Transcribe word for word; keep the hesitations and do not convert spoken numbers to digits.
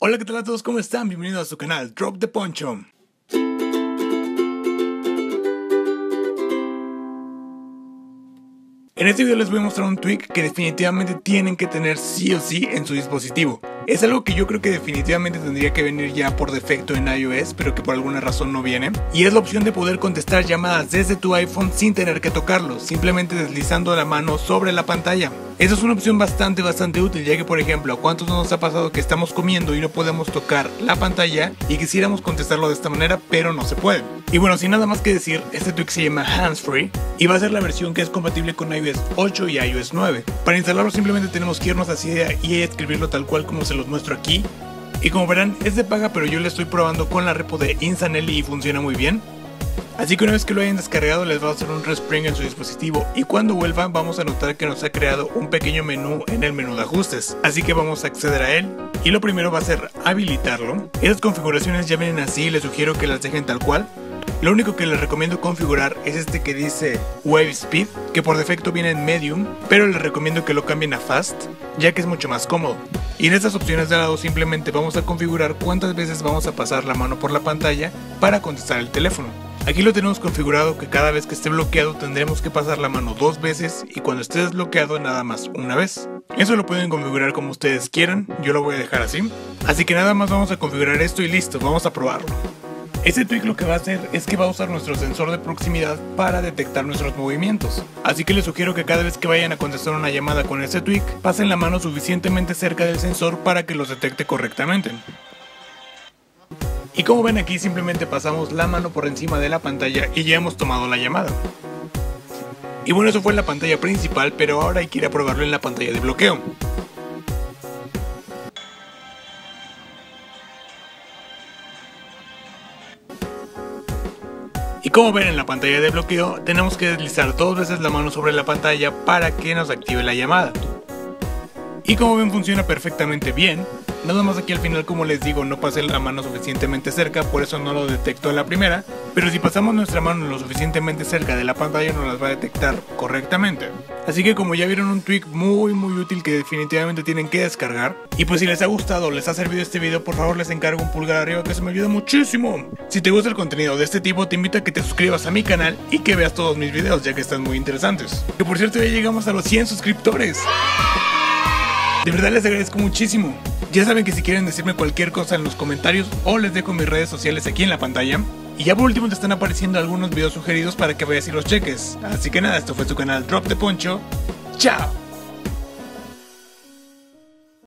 Hola, ¿qué tal a todos? ¿Cómo están? Bienvenidos a su canal Drop the Poncho. En este video les voy a mostrar un tweak que definitivamente tienen que tener sí o sí en su dispositivo. Es algo que yo creo que definitivamente tendría que venir ya por defecto en iOS, pero que por alguna razón no viene. Y es la opción de poder contestar llamadas desde tu iPhone sin tener que tocarlo, simplemente deslizando la mano sobre la pantalla. Esa es una opción bastante bastante útil, ya que por ejemplo, ¿a cuántos nos ha pasado que estamos comiendo y no podemos tocar la pantalla y quisiéramos contestarlo de esta manera, pero no se puede? Y bueno, sin nada más que decir, este tweak se llama Hands Free y va a ser la versión que es compatible con iOS ocho y iOS nueve. Para instalarlo simplemente tenemos que irnos a Cydia y escribirlo tal cual como se los muestro aquí. Y como verán, es de paga, pero yo lo estoy probando con la repo de Insanelli y funciona muy bien. Así que una vez que lo hayan descargado les va a hacer un respring en su dispositivo y cuando vuelvan vamos a notar que nos ha creado un pequeño menú en el menú de ajustes. Así que vamos a acceder a él y lo primero va a ser habilitarlo. Esas configuraciones ya vienen así y les sugiero que las dejen tal cual. Lo único que les recomiendo configurar es este que dice Wave Speed, que por defecto viene en Medium, pero les recomiendo que lo cambien a Fast, ya que es mucho más cómodo. Y en estas opciones de lado simplemente vamos a configurar cuántas veces vamos a pasar la mano por la pantalla para contestar el teléfono. Aquí lo tenemos configurado que cada vez que esté bloqueado tendremos que pasar la mano dos veces y cuando esté desbloqueado nada más una vez. Eso lo pueden configurar como ustedes quieran, yo lo voy a dejar así. Así que nada más vamos a configurar esto y listo, vamos a probarlo. Este tweak lo que va a hacer es que va a usar nuestro sensor de proximidad para detectar nuestros movimientos. Así que les sugiero que cada vez que vayan a contestar una llamada con este tweak, pasen la mano suficientemente cerca del sensor para que los detecte correctamente. Y como ven aquí simplemente pasamos la mano por encima de la pantalla y ya hemos tomado la llamada. Y bueno, eso fue en la pantalla principal, pero ahora hay que ir a probarlo en la pantalla de bloqueo. Y como ven en la pantalla de bloqueo, tenemos que deslizar dos veces la mano sobre la pantalla para que nos active la llamada. Y como ven funciona perfectamente bien, nada más aquí al final como les digo no pasé la mano suficientemente cerca, por eso no lo detectó a la primera, pero si pasamos nuestra mano lo suficientemente cerca de la pantalla nos las va a detectar correctamente. Así que como ya vieron, un tweak muy muy útil que definitivamente tienen que descargar. Y pues si les ha gustado, les ha servido este video, por favor les encargo un pulgar arriba que eso me ayuda muchísimo. Si te gusta el contenido de este tipo te invito a que te suscribas a mi canal y que veas todos mis videos, ya que están muy interesantes. Que por cierto ya llegamos a los cien suscriptores. De verdad les agradezco muchísimo. Ya saben que si quieren decirme cualquier cosa en los comentarios o les dejo mis redes sociales aquí en la pantalla. Y ya por último te están apareciendo algunos videos sugeridos para que vayas y los cheques. Así que nada, esto fue tu canal Drop the Poncho. ¡Chao!